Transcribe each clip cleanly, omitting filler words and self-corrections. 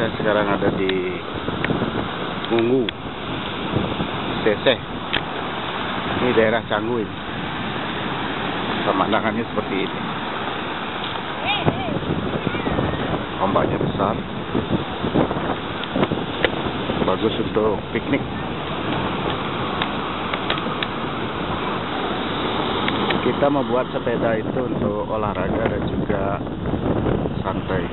Saya sekarang ada di Mungu Seseh. Ini daerah Canggu ini. Pemandangannya seperti ini. Ombaknya besar. Bagus untuk piknik. Kita membuat sepeda itu untuk olahraga dan juga santai.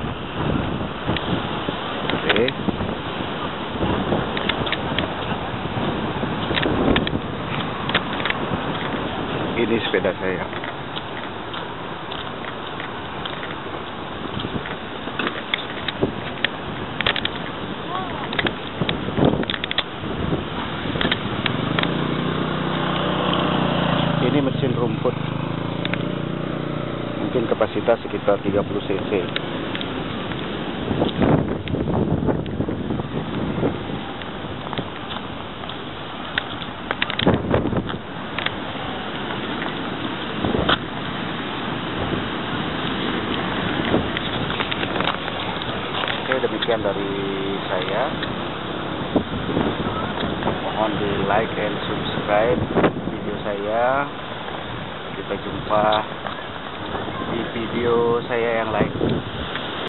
Ini sepeda saya. Ini mesin rumput. Mungkin kapasitas sekitar 30 cc. Demikian dari saya, mohon di like and subscribe video saya. Kita jumpa di video saya yang lain.